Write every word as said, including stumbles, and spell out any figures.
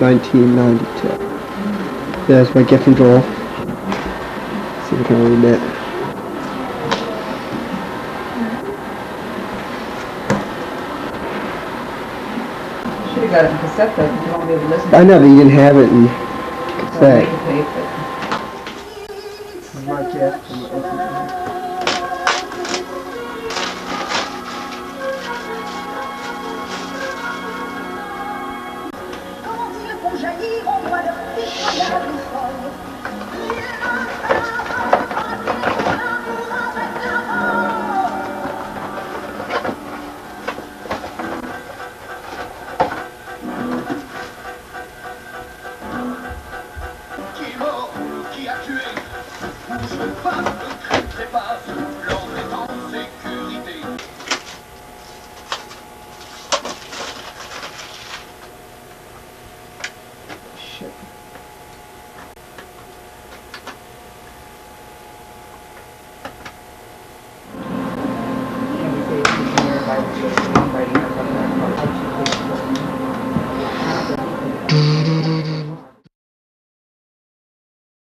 nineteen ninety-two. There's my Gryffindor. See if I can read it. You got it in cassette though, because you won't be able to listen to it. I know, but you didn't have it in cassette. So I might get from the Thank you.